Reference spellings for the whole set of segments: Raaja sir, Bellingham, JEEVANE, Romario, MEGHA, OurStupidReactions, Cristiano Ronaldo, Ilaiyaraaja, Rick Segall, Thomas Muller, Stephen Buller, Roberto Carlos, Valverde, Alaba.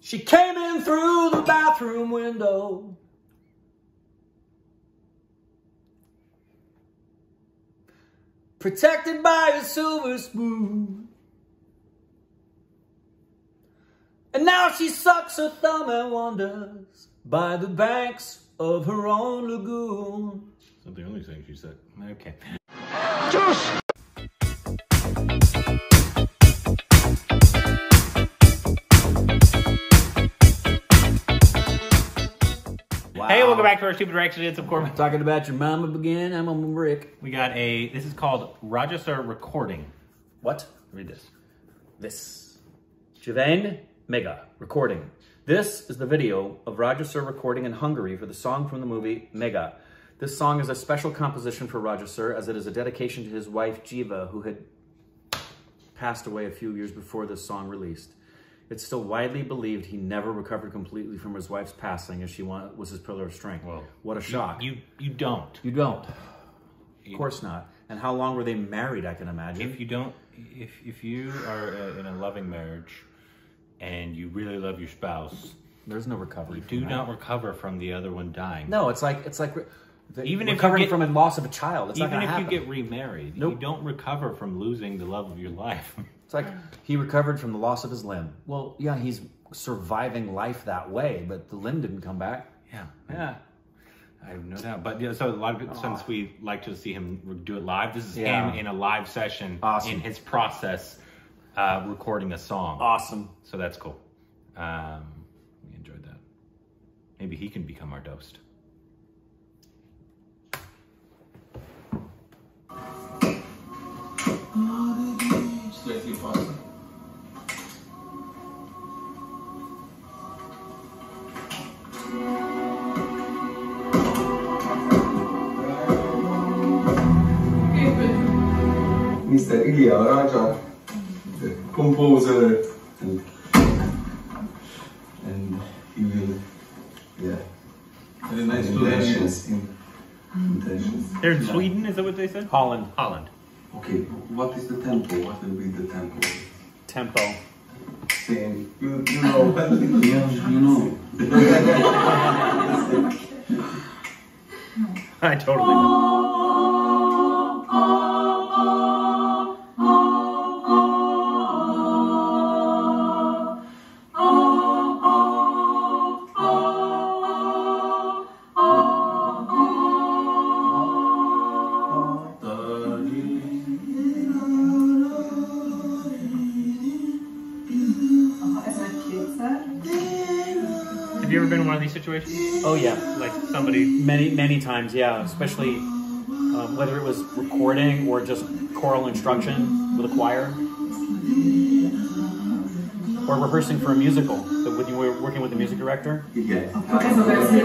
She came in through the bathroom window. Protected by a silver spoon. And now she sucks her thumb and wanders by the banks of her own lagoon. It's not the only thing she said. Okay. Just... Hey, welcome back to our Stupid Reactions. Of course, talking about your mama again. I'm on Rick. We got a. This is called Raaja Sir recording. What? Read this. This. JEEVANE, MEGHA recording. This is the video of Raaja Sir recording in Hungary for the song from the movie MEGHA. This song is a special composition for Raaja Sir, as it is a dedication to his wife Jeeva, who had passed away a few years before this song released. It's still widely believed he never recovered completely from his wife's passing, as she was his pillar of strength. Well, what a shock. You don't. You don't. Of course not. And how long were they married, I can imagine. If you don't, if you are in a loving marriage and you really love your spouse, there's no recovery. You do not recover from the other one dying. No, it's like even recovering from a loss of a child. It's not gonna happen. Even if you get remarried, nope. You don't recover from losing the love of your life. It's like he recovered from the loss of his limb. Well, yeah, he's surviving life that way, but the limb didn't come back. Yeah. Yeah. I have no doubt. But yeah, so a lot of people, since we like to see him do it live, this is him in a live session in his process recording a song. Awesome. So that's cool. We enjoyed that. Maybe he can become our host. Mr. Ilaiyaraaja, the composer, and he will, very nice intentions. They're in Sweden, is that what they said? Holland. Holland. Okay, what is the tempo? What will be the tempo? Tempo. Same. You know. Yeah, you know. I totally know. Have you ever been in one of these situations? Oh yeah, like somebody many times, yeah. Especially whether it was recording or just choral instruction with a choir, or rehearsing for a musical. That when you were working with the music director. Yeah. Not really,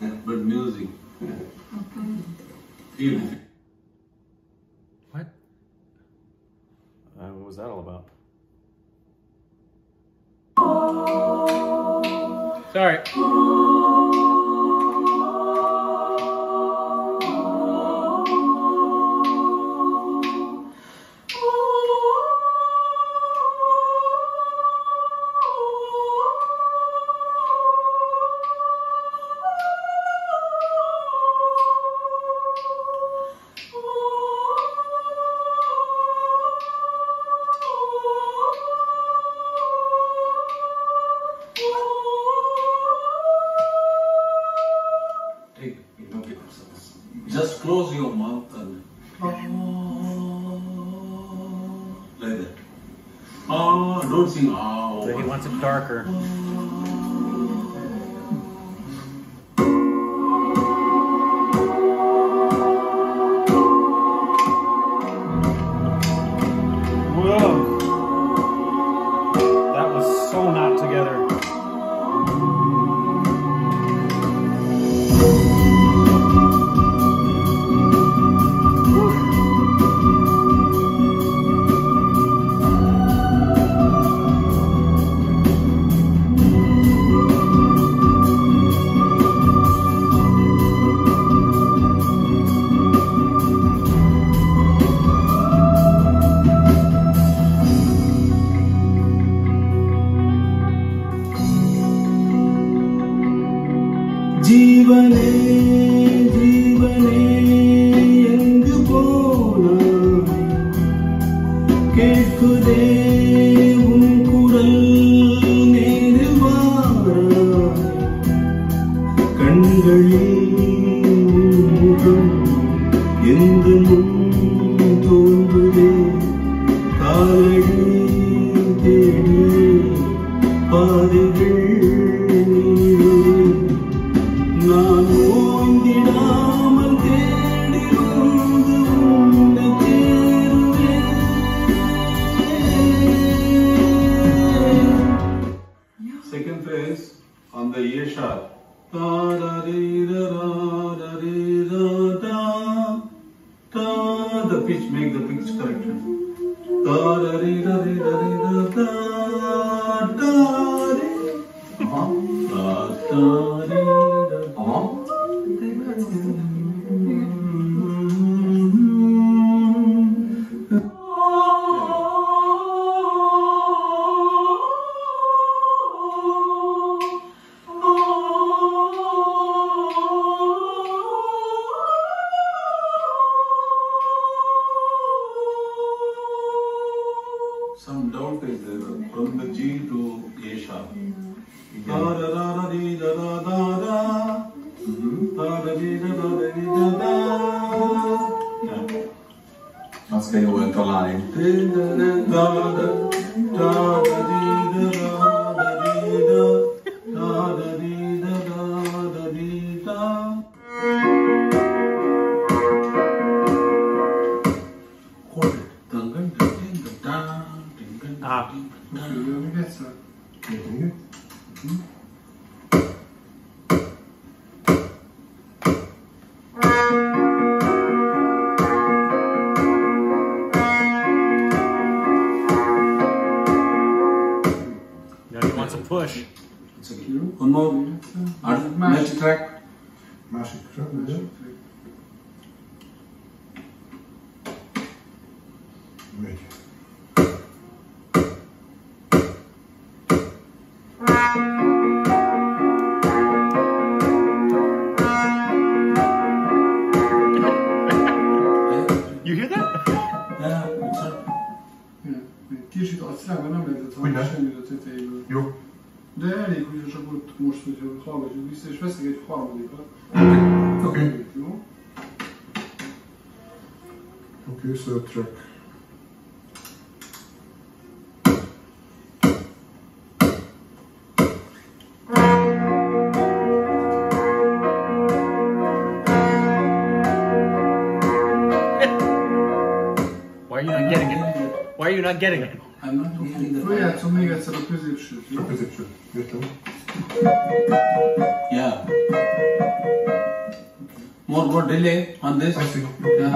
but music. Okay. What? What was that all about? Sorry. Just close your mouth and like that. Don't sing. So he wants it darker. ஜீவனே ஜீவனே எங்கு போனா கேட்குதே உன் குரல் நேரு வாரா கண்களே முகம் எங்கு முன் தோன்றுதே காலடி தேடி பாதைகள் நான் ஓய்ந்திடாமல் தேடி வந்து உன்னை தேடுவேன். Second phrase on the A sharp. The pitch, make the pitch correction. Some doubt is there from the G to A sharp. That's going to work Push. It's a cue. One more. Magic track. Magic track. Magic track. Most, hogyha hallgatjuk vissza, és veszek egy harmadikat. Oké. Oké, so track. Why are you not getting it? I'm not getting it. Próbáljátok még egyszer a középsőt. A középsőt. Értem. Yeah. More delay on this. I see. Yeah.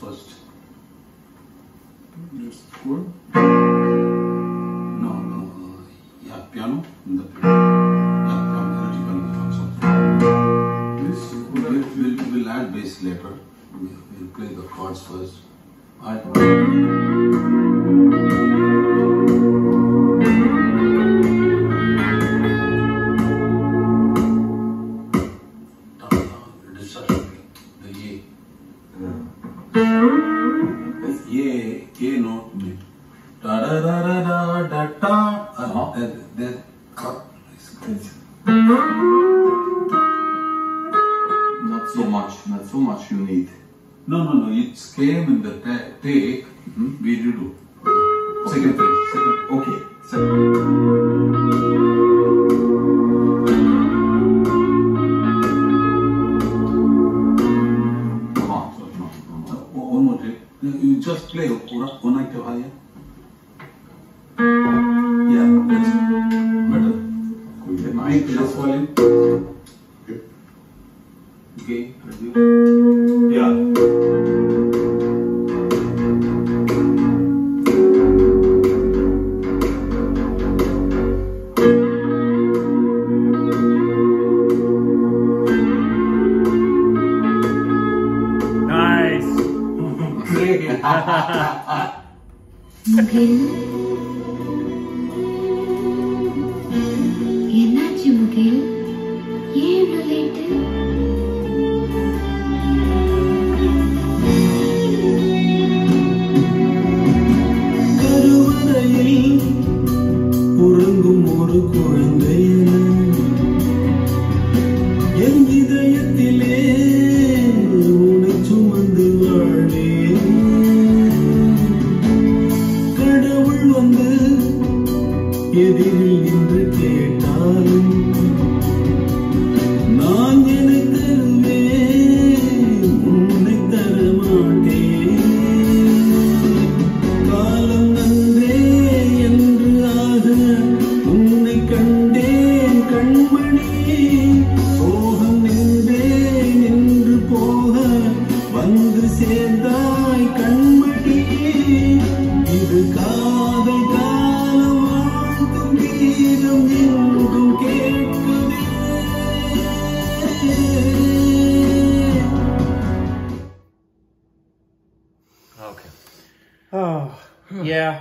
First. Yes. Chord? No. Yeah, piano. In the piano. Yeah, this we'll add bass later. We'll play the chords first. Not so much you need. No, it came in the take. We did do. Second place. Okay. Come on. One more trick. You just play one octave higher. Yeah, that's better. take this volume. Okay. Gain, reduce.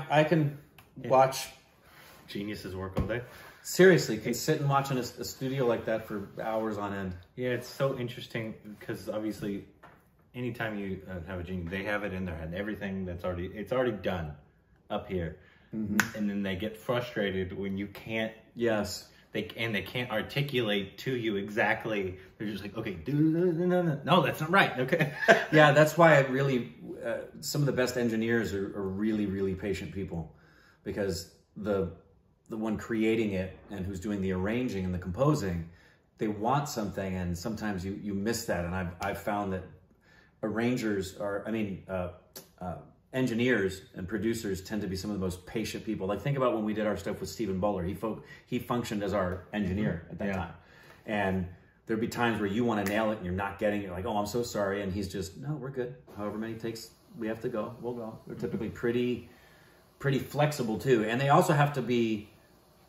I can watch geniuses work all day. Seriously, can sit and watch in a studio like that for hours on end. Yeah, it's so interesting because obviously anytime you have a genius, they have it in their head. Everything that's already, it's already done up here. Mm-hmm. And then they get frustrated when you can't. Yes. They can't articulate to you exactly. They're just like, okay, no, that's not right. Okay. Yeah, that's why I really, some of the best engineers are really, really patient people, because the one creating it and who's doing the arranging and the composing, they want something, and sometimes you miss that. And I've found that arrangers are, engineers and producers tend to be some of the most patient people. Like, think about when we did our stuff with Stephen Buller. He functioned as our engineer at that time. And there'd be times where you want to nail it and you're not getting it. You're like, oh, I'm so sorry. And he's just, no, we're good. However many takes we have to go, we'll go. They're typically pretty flexible too. And they also have to be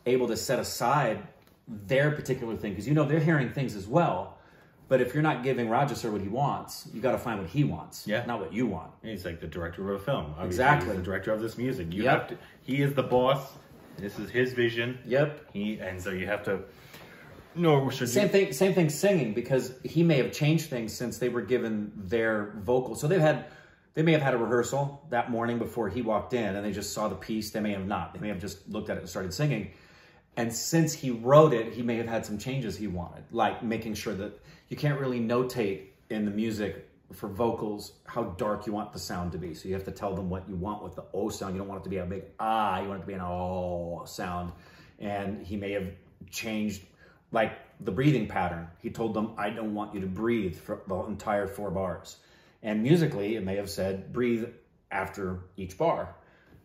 able to set aside their particular thing, because you know they're hearing things as well. But if you're not giving Raaja sir what he wants, you got to find what he wants, not what you want. And he's like the director of a film. Obviously. Exactly. He's the director of this music. You have to. He is the boss. This is his vision. Yep. And so you have to. No, same thing singing, because he may have changed things since they were given their vocal. So they may have had a rehearsal that morning before he walked in, and they just saw the piece. They may have not. They may have just looked at it and started singing. And since he wrote it, he may have had some changes he wanted, like making sure that you can't really notate in the music for vocals how dark you want the sound to be. So you have to tell them what you want with the O sound. You don't want it to be a big ah, you want it to be an O sound. And he may have changed, like, the breathing pattern. He told them, I don't want you to breathe for the entire 4 bars. And musically, it may have said, breathe after each bar.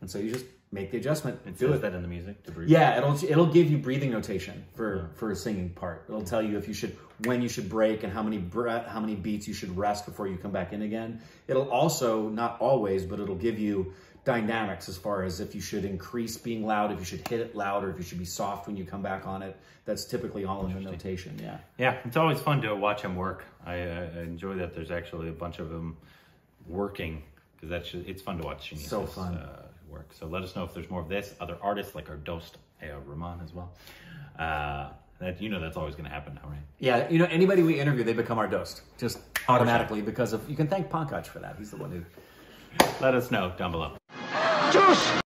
And so you just make the adjustment. It says that in the music, to breathe. Yeah, it'll give you breathing notation for a singing part. It'll tell you if you should, when you should break, and how many beats you should rest before you come back in again. It'll also, not always, but it'll give you dynamics as far as if you should increase being loud, if you should hit it loud, or if you should be soft when you come back on it. That's typically all in the notation. Yeah. Yeah, it's always fun to watch him work. I enjoy that. There's actually a bunch of them working, because that's just, it's fun to watch. Geniuses, so fun. Work. So let us know if there's more of this. Other artists like our Dost Rahman as well. That that's always going to happen now, right? Yeah, anybody we interview, they become our Dost just automatically, because you can thank Pankaj for that. He's the one who. Let us know down below. Dost!